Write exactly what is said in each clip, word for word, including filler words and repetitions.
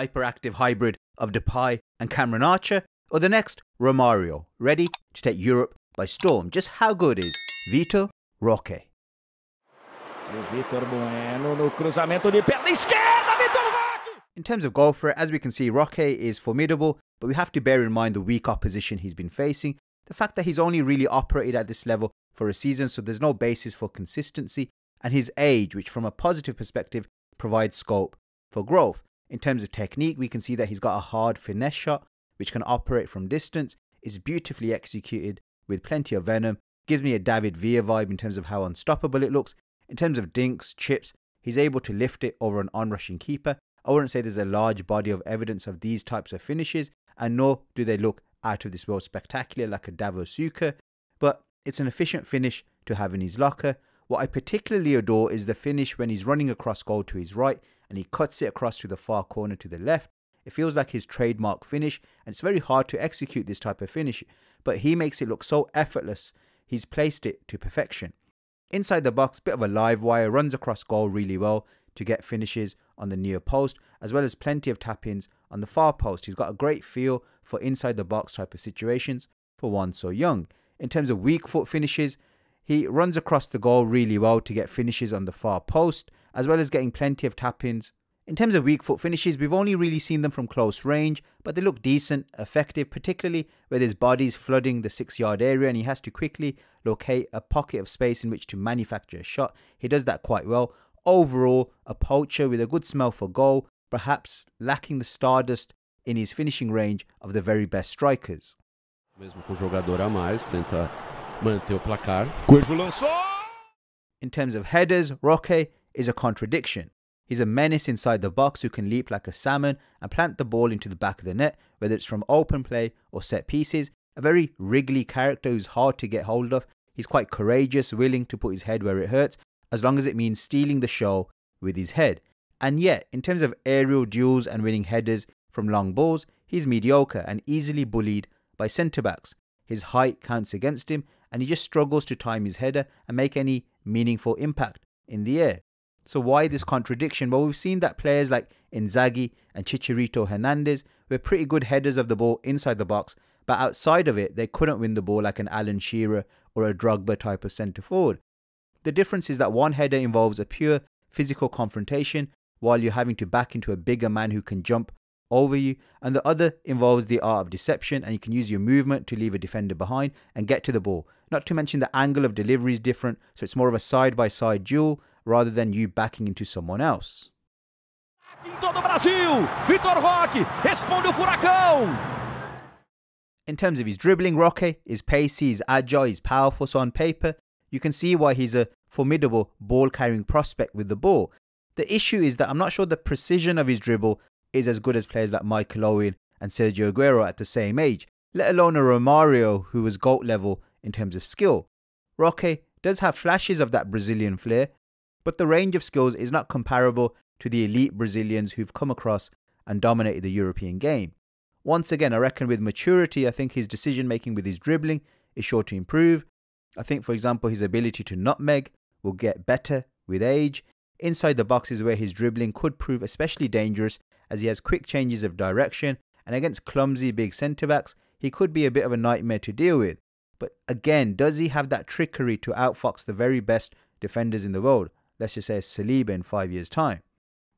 hyperactive hybrid of Depay and Cameron Archer, or the next Romario, ready to take Europe by storm? Just how good is Vitor Roque? In terms of goal threat, as we can see, Roque is formidable, but we have to bear in mind the weak opposition he's been facing, the fact that he's only really operated at this level for a season, so there's no basis for consistency, and his age, which from a positive perspective provides scope for growth. In terms of technique, we can see that he's got a hard finesse shot, which can operate from distance, is beautifully executed with plenty of venom, gives me a David Villa vibe in terms of how unstoppable it looks. In terms of dinks, chips, he's able to lift it over an onrushing keeper. I wouldn't say there's a large body of evidence of these types of finishes, and nor do they look out of this world spectacular like a Davo Suker, but it's an efficient finish to have in his locker. What I particularly adore is the finish when he's running across goal to his right and he cuts it across to the far corner to the left. It feels like his trademark finish, and it's very hard to execute this type of finish, but he makes it look so effortless. He's placed it to perfection. Inside the box, bit of a live wire, runs across goal really well to get finishes on the near post, as well as plenty of tap-ins on the far post. He's got a great feel for inside the box type of situations for one so young. In terms of weak foot finishes, he runs across the goal really well to get finishes on the far post, as well as getting plenty of tap-ins. In terms of weak foot finishes, we've only really seen them from close range, but they look decent, effective, particularly where there's bodies flooding the six-yard area and he has to quickly locate a pocket of space in which to manufacture a shot. He does that quite well. Overall, a poacher with a good smell for goal, perhaps lacking the stardust in his finishing range of the very best strikers. Mesmo com o jogador a mais, tenta manter o placar. Coelho lançou! In terms of headers, Roque is a contradiction. He's a menace inside the box who can leap like a salmon and plant the ball into the back of the net, whether it's from open play or set pieces. A very wriggly character who's hard to get hold of. He's quite courageous, willing to put his head where it hurts, as long as it means stealing the show with his head. And yet, in terms of aerial duels and winning headers from long balls, he's mediocre and easily bullied by centre-backs. His height counts against him and he just struggles to time his header and make any meaningful impact in the air. So why this contradiction? Well, we've seen that players like Inzaghi and Chicharito Hernandez were pretty good headers of the ball inside the box, but outside of it, they couldn't win the ball like an Alan Shearer or a Drogba type of centre-forward. The difference is that one header involves a pure physical confrontation while you're having to back into a bigger man who can jump over you, and the other involves the art of deception and you can use your movement to leave a defender behind and get to the ball. Not to mention the angle of delivery is different, so it's more of a side-by-side duel rather than you backing into someone else. In terms of his dribbling, Roque is pacey, he's agile, he's powerful, so on paper you can see why he's a formidable ball-carrying prospect with the ball. The issue is that I'm not sure the precision of his dribble is as good as players like Michael Owen and Sergio Aguero at the same age, let alone a Romario who was GOAT level in terms of skill. Roque does have flashes of that Brazilian flair, but the range of skills is not comparable to the elite Brazilians who've come across and dominated the European game. Once again, I reckon with maturity, I think his decision making with his dribbling is sure to improve. I think, for example, his ability to nutmeg will get better with age. Inside the box is where his dribbling could prove especially dangerous, as he has quick changes of direction, and against clumsy big centre-backs, he could be a bit of a nightmare to deal with. But again, does he have that trickery to outfox the very best defenders in the world? Let's just say Saliba in five years' time.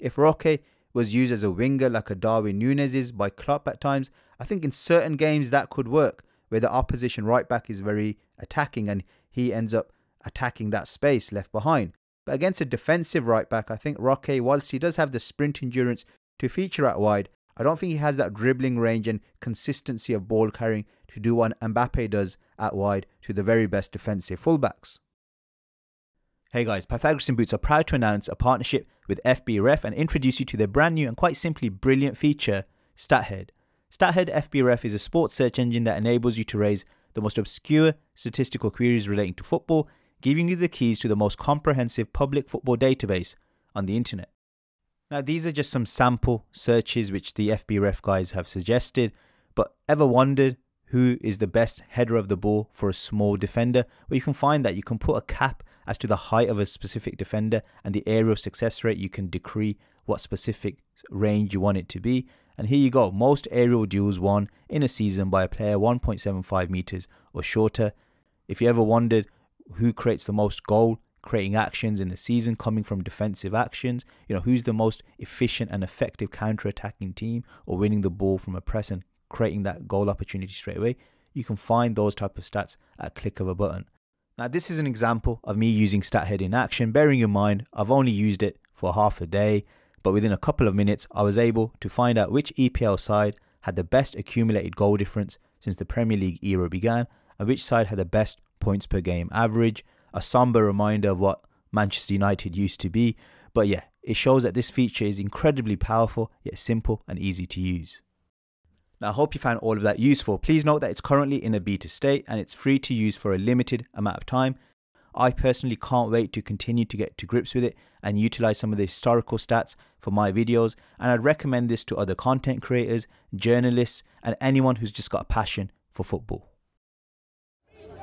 If Roque was used as a winger like a Darwin Nunes is by Klopp at times, I think in certain games that could work, where the opposition right-back is very attacking and he ends up attacking that space left behind. But against a defensive right-back, I think Roque, whilst he does have the sprint endurance to feature out wide, I don't think he has that dribbling range and consistency of ball carrying to do what Mbappe does out wide to the very best defensive fullbacks. Hey guys, Pythagoras and Boots are proud to announce a partnership with F B Ref and introduce you to their brand new and quite simply brilliant feature, StatHead. StatHead F B Ref is a sports search engine that enables you to raise the most obscure statistical queries relating to football, giving you the keys to the most comprehensive public football database on the internet. Now, these are just some sample searches which the F B Ref guys have suggested, but ever wondered who is the best header of the ball for a small defender? Well, you can find that. You can put a cap as to the height of a specific defender and the area of success rate you can decree what specific range you want it to be. And here you go, most aerial duels won in a season by a player one point seven five meters or shorter. If you ever wondered who creates the most goal creating actions in a season coming from defensive actions, you know, who's the most efficient and effective counter-attacking team or winning the ball from a press and creating that goal opportunity straight away, you can find those type of stats at click of a button. Now this is an example of me using StatHead in action, bearing in mind I've only used it for half a day, but within a couple of minutes I was able to find out which E P L side had the best accumulated goal difference since the Premier League era began and which side had the best points per game average, a somber reminder of what Manchester United used to be. But yeah, it shows that this feature is incredibly powerful yet simple and easy to use. Now I hope you found all of that useful. Please note that it's currently in a beta state and it's free to use for a limited amount of time. I personally can't wait to continue to get to grips with it and utilize some of the historical stats for my videos, and I'd recommend this to other content creators, journalists and anyone who's just got a passion for football.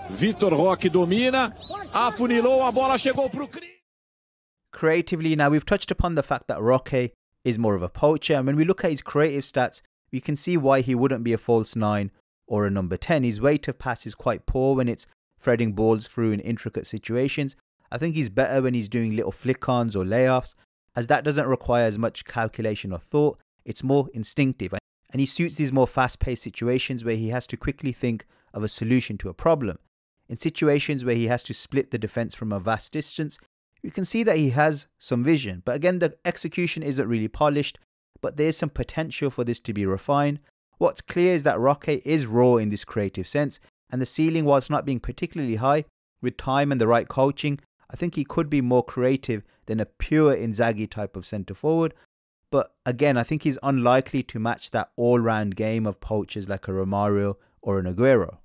Vitor Roque domina, afunilou, a bola chegou pro Cris. Creatively, now we've touched upon the fact that Roque is more of a poacher, and when we look at his creative stats, we can see why he wouldn't be a false nine or a number ten. His weight of pass is quite poor when it's threading balls through in intricate situations. I think he's better when he's doing little flick-ons or layoffs, as that doesn't require as much calculation or thought. It's more instinctive, and he suits these more fast-paced situations where he has to quickly think of a solution to a problem. In situations where he has to split the defence from a vast distance, you can see that he has some vision. But again, the execution isn't really polished, but there's some potential for this to be refined. What's clear is that Roque is raw in this creative sense, and the ceiling, whilst not being particularly high, with time and the right coaching, I think he could be more creative than a pure Inzaghi type of centre-forward. But again, I think he's unlikely to match that all-round game of poachers like a Romario or an Aguero.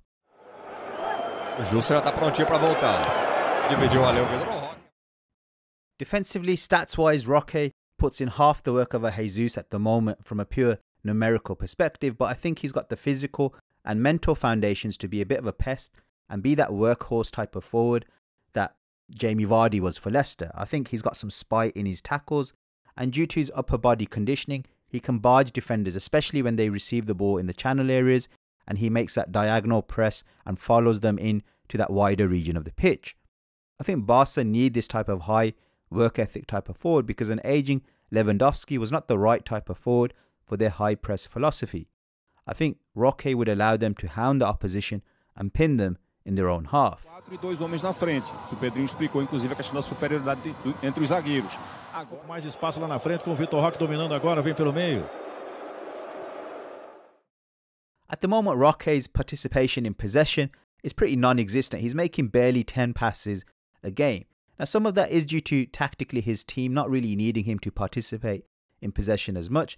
Defensively, stats-wise, Roque puts in half the work of a Jesus at the moment from a pure numerical perspective, but I think he's got the physical and mental foundations to be a bit of a pest and be that workhorse type of forward that Jamie Vardy was for Leicester. I think he's got some spite in his tackles, and due to his upper body conditioning, he can barge defenders, especially when they receive the ball in the channel areas, and he makes that diagonal press and follows them in to that wider region of the pitch. I think Barca need this type of high work ethic type of forward because an ageing Lewandowski was not the right type of forward for their high press philosophy. I think Roque would allow them to hound the opposition and pin them in their own half. At the moment, Roque's participation in possession is pretty non-existent. He's making barely ten passes a game. Now, some of that is due to tactically his team not really needing him to participate in possession as much,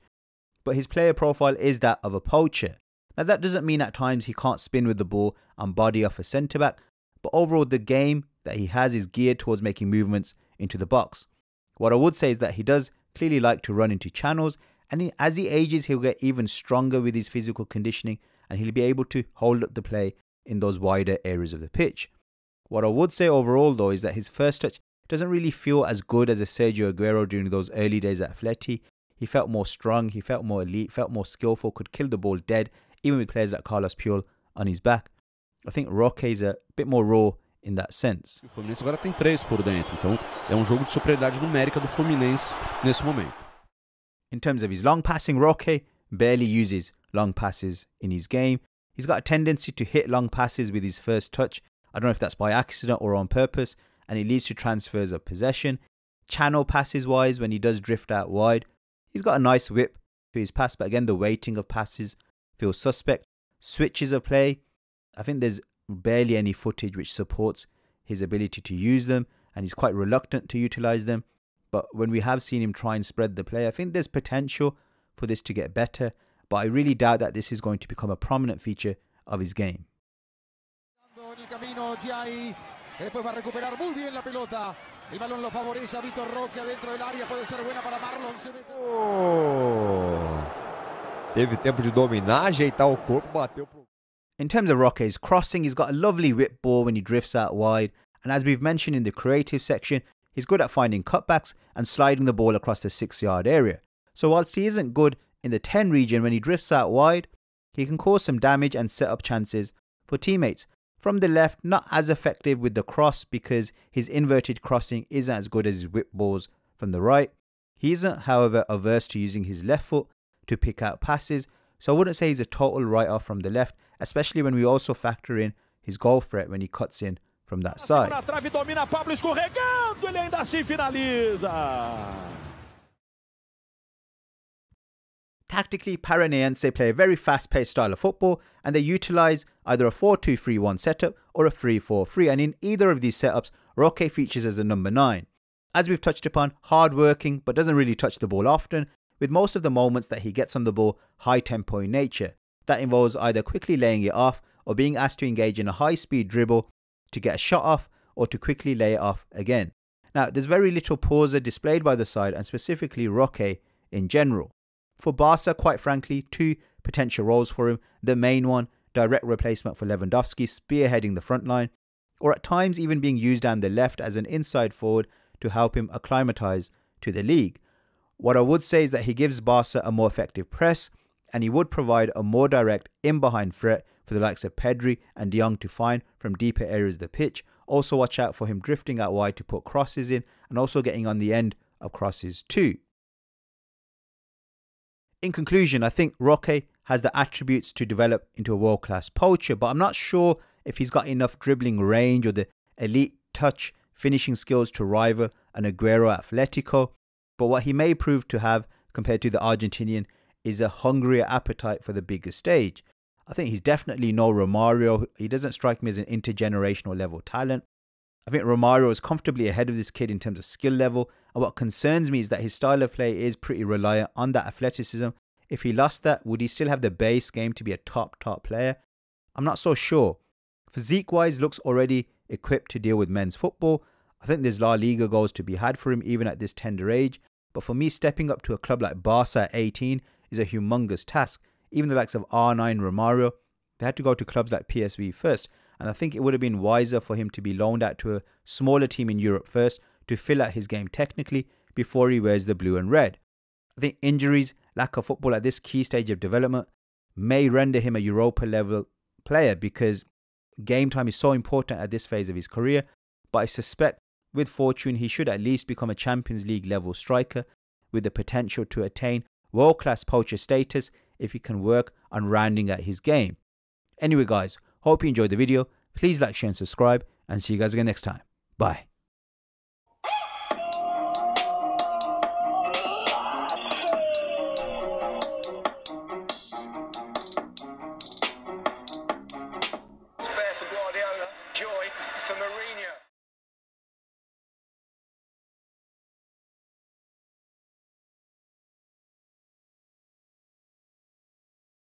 but his player profile is that of a poacher. Now, that doesn't mean at times he can't spin with the ball and body off a centre-back, but overall the game that he has is geared towards making movements into the box. What I would say is that he does clearly like to run into channels, and as he ages, he'll get even stronger with his physical conditioning and he'll be able to hold up the play in those wider areas of the pitch. What I would say overall though is that his first touch doesn't really feel as good as a Sergio Aguero during those early days at Atleti. He felt more strong, he felt more elite, felt more skillful, could kill the ball dead, even with players like Carlos Puyol on his back. I think Roque is a bit more raw in that sense. O Fluminense agora tem três por dentro, então é um jogo de superioridade numérica do Fluminense nesse momento. In terms of his long passing, Roque barely uses long passes in his game. He's got a tendency to hit long passes with his first touch. I don't know if that's by accident or on purpose, and it leads to transfers of possession. Channel passes wise, when he does drift out wide, he's got a nice whip to his pass, but again, the weighting of passes feels suspect. Switches of play, I think there's barely any footage which supports his ability to use them, and he's quite reluctant to utilise them. But when we have seen him try and spread the play, I think there's potential for this to get better. But I really doubt that this is going to become a prominent feature of his game. In terms of Roque's crossing, he's got a lovely whip ball when he drifts out wide. And as we've mentioned in the creative section, he's good at finding cutbacks and sliding the ball across the six-yard area. So whilst he isn't good in the ten region, when he drifts out wide, he can cause some damage and set up chances for teammates. From the left, not as effective with the cross because his inverted crossing isn't as good as his whip balls from the right. He isn't, however, averse to using his left foot to pick out passes, so I wouldn't say he's a total write-off from the left, especially when we also factor in his goal threat when he cuts in from that side. Tactically, Paranaense play a very fast-paced style of football, and they utilise either a four two three one setup or a three four three, and in either of these setups, Roque features as the number nine. As we've touched upon, hard-working but doesn't really touch the ball often, with most of the moments that he gets on the ball high-tempo in nature. That involves either quickly laying it off or being asked to engage in a high-speed dribble to get a shot off or to quickly lay it off again. Now, there's very little pausa displayed by the side, and specifically Roque in general. For Barca, quite frankly, two potential roles for him. The main one, direct replacement for Lewandowski, spearheading the front line, or at times even being used down the left as an inside forward to help him acclimatise to the league. What I would say is that he gives Barca a more effective press, and he would provide a more direct in-behind threat for the likes of Pedri and De Jong to find from deeper areas of the pitch. Also watch out for him drifting out wide to put crosses in, and also getting on the end of crosses too. In conclusion, I think Roque has the attributes to develop into a world-class poacher, but I'm not sure if he's got enough dribbling range or the elite touch finishing skills to rival an Aguero at Atletico. But what he may prove to have compared to the Argentinian is a hungrier appetite for the bigger stage. I think he's definitely no Romario. He doesn't strike me as an intergenerational level talent. I think Romario is comfortably ahead of this kid in terms of skill level, and what concerns me is that his style of play is pretty reliant on that athleticism. If he lost that, would he still have the base game to be a top, top player? I'm not so sure. Physique-wise, looks already equipped to deal with men's football. I think there's La Liga goals to be had for him even at this tender age, but for me, stepping up to a club like Barca at eighteen is a humongous task. Even the likes of R nine, Romario, they had to go to clubs like P S V first. And I think it would have been wiser for him to be loaned out to a smaller team in Europe first to fill out his game technically before he wears the blue and red. I think injuries, lack of football at this key stage of development may render him a Europa level player because game time is so important at this phase of his career. But I suspect with fortune he should at least become a Champions League level striker with the potential to attain world-class poacher status if he can work on rounding out his game. Anyway guys, hope you enjoyed the video. Please like, share and subscribe, and see you guys again next time. Bye.